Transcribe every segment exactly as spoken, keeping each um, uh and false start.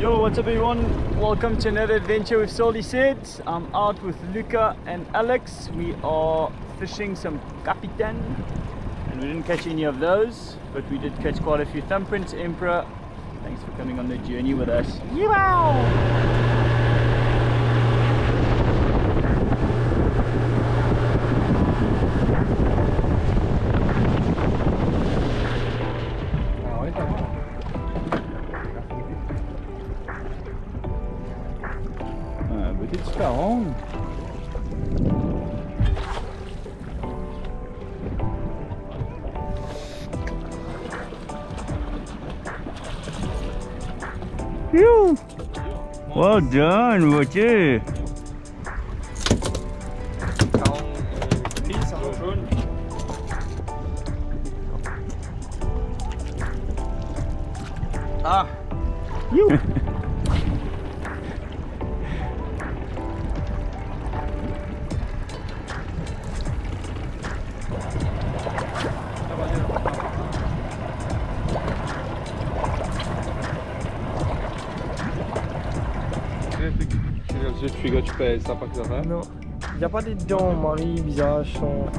Yo, what's up everyone? Welcome to another adventure with Salty Ced. I'm out with Luca and Alex. We are fishing some capitan, and we didn't catch any of those, but we did catch quite a few thumbprints. Emperor, thanks for coming on the journey with us. Yeehaw! Phew. Well done, Roger. Ah, you. Je suis gauche, pèse, ça pas que ça va. Non, il y a pas des dents, Marie, visage, son. Oh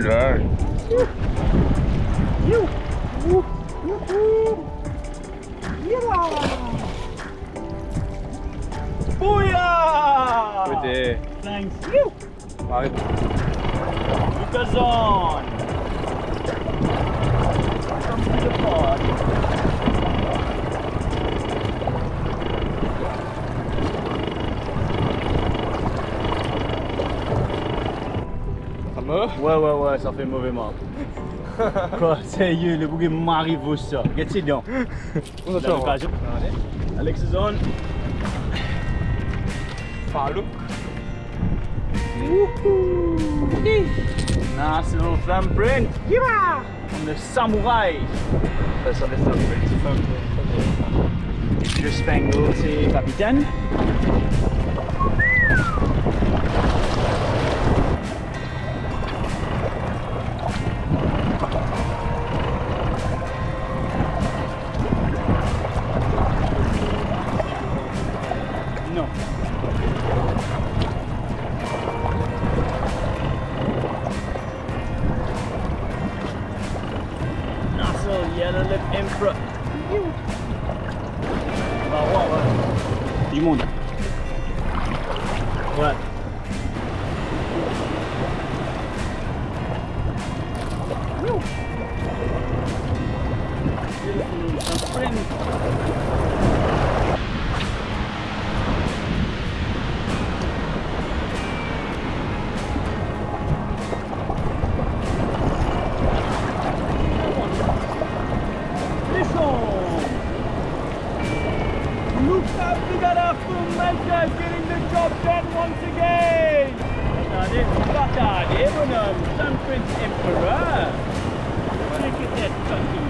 yeah. You. You. You. Yeah. Booyah! Good day. Thanks. You. Bye. Luca's on. Come to the pod. Ouais, ouais, ouais, ça fait mauvais mal. Quoi, sérieux, le bouquet m'arrive ça. Qu'est-ce qu'il y a? On a Alex is on. Falou. Woohoo! Nice little thumbprint. Yeah! On the samurai. Ça, ça fait thumbprint. Le spangle, c'est capitaine. Yellow lip emperor. Bah ouais, ouais. Du monde. Ouais. target on him, Sun Prince Emperor. Look at that fucking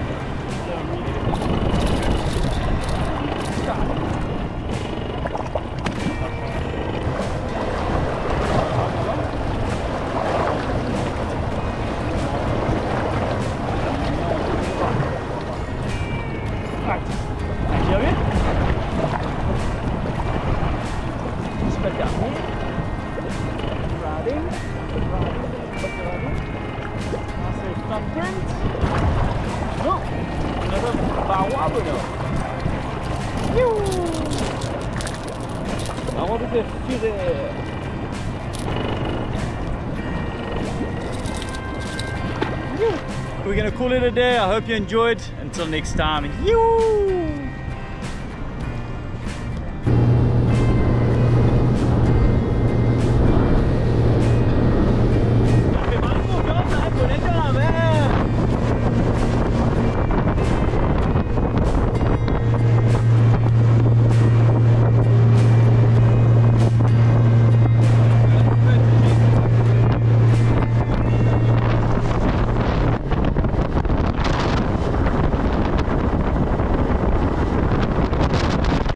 We're gonna call it a day. I hope you enjoyed. Until next time. Yoo!